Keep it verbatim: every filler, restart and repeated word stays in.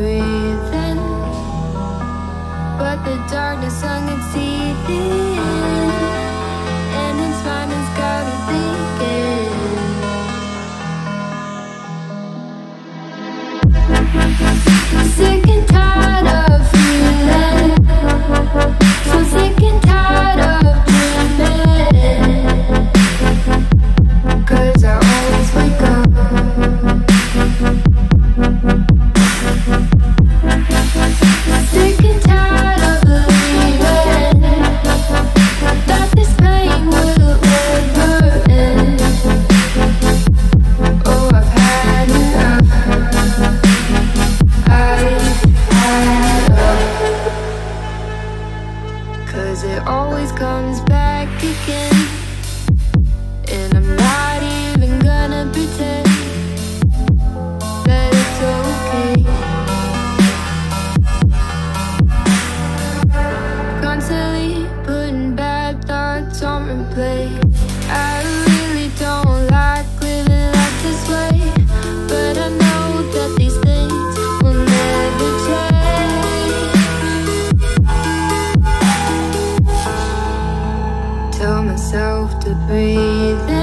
breathing, but the darkness hung its teeth in, and its mind has got me thinking. Sick and tired of feeling, so sick and tired of dreaming, 'cause I always wake up again. And I'm not even gonna pretend that it's okay. Constantly putting bad thoughts on replay. I really don't like living life this way, but I know that these things will never change. Tell myself to breathe in,